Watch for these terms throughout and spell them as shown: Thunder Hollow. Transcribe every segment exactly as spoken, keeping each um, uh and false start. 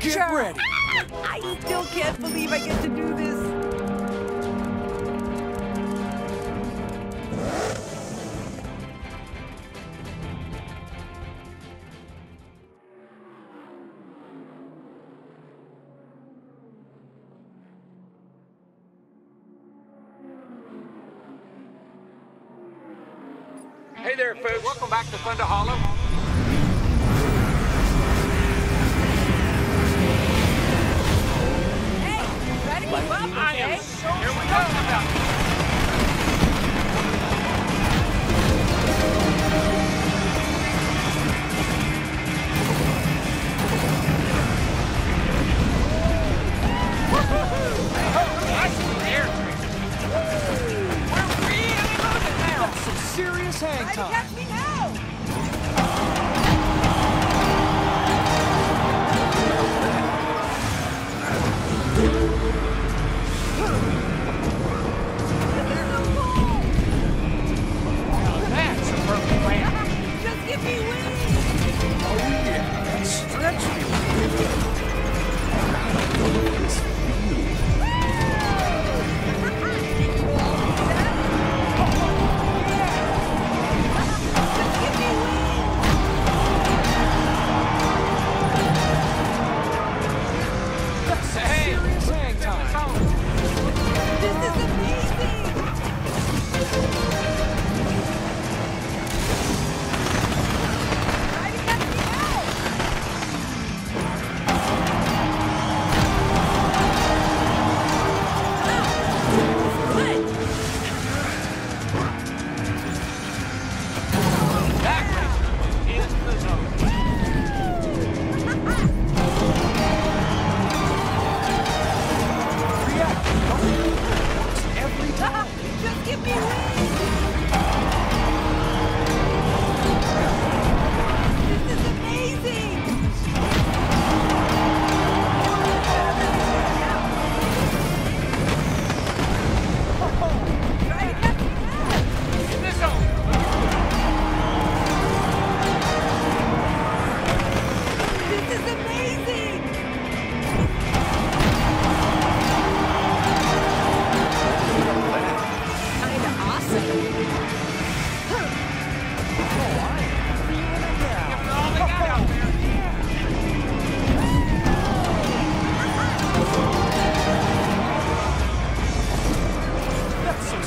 Get ready. I still can't believe I get to do this. Hey there, folks. Welcome back to Thunder Hollow. Hey, ready? Well, I am so here we go. Serious hang time. Try to catch me now. Now that's a perfect plan. Just get me winning. Oh yeah, stretch me.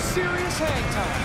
Serious hang time.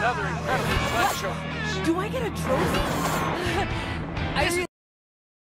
Another incredibly fun show. Do I get a trophy?